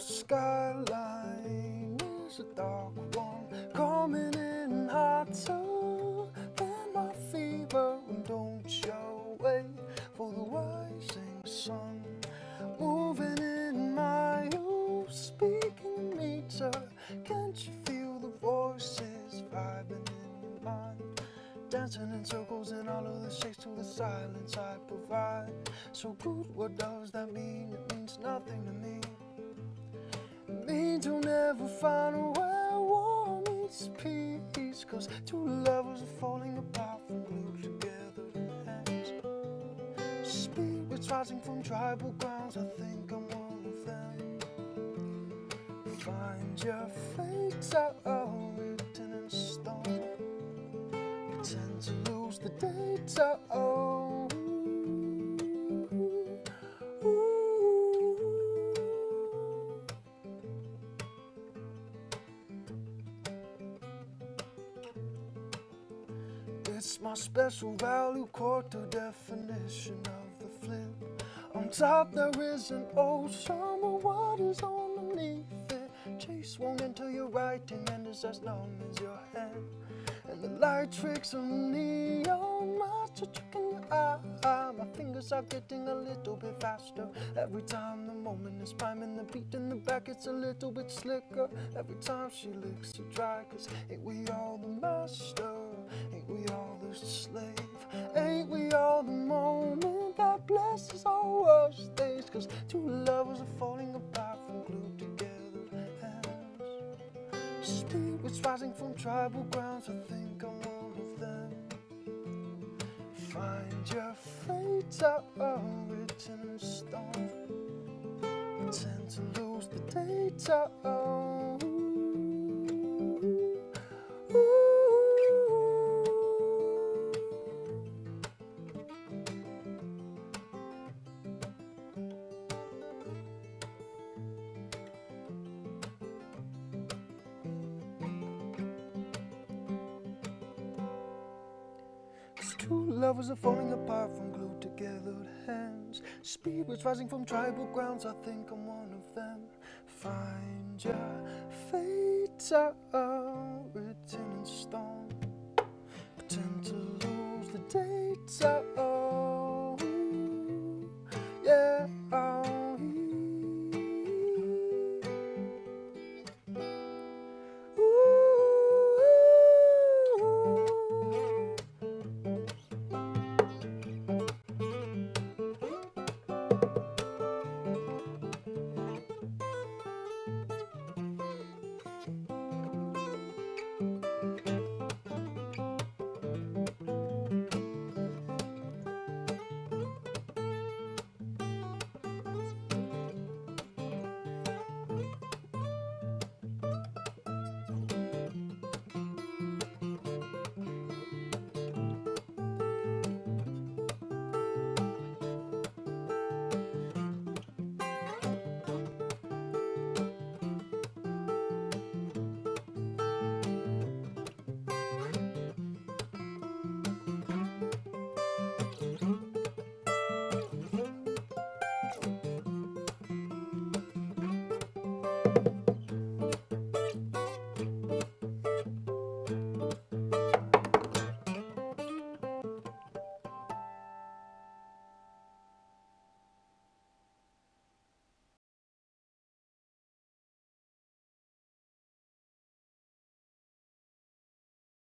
Skyline is a dark one, coming in hotter than my fever. And don't you wait for the rising sun, moving in my ears, speaking meter. Can't you feel the voices vibing in your mind, dancing in circles in all of the shapes to the silence I provide? So good, what does that mean? It means nothing to me. Means you'll never find where war meets peace, 'cause two lovers are falling apart from glued together hands. Spirits rising from tribal grounds, I think I'm one of them. Find your fates are all written in stone. Pretend to lose the dates are all. It's my special value, quarter definition of the flip. On top there is an ocean, but what is underneath it? Chase won't enter your writing and it's as numb as your hand. And the light tricks of neon, master trick in your eye. My fingers are getting a little bit faster every time the moment is priming. The beat in the back, it's a little bit slicker every time she licks her dry. 'Cause ain't we all the master? Ain't we all the slave? Ain't we all the moment that blesses our worst days? 'Cause two lovers are falling apart from glued together hands. Spirits rising from tribal grounds, I think I'm one of them. Find your fates are all written in stone. Pretend to lose the dates are all. Two lovers are falling apart from glued together hands. Spirits rising from tribal grounds, I think I'm one of them. Find your fates are all written in stone. Pretend to lose the dates are all.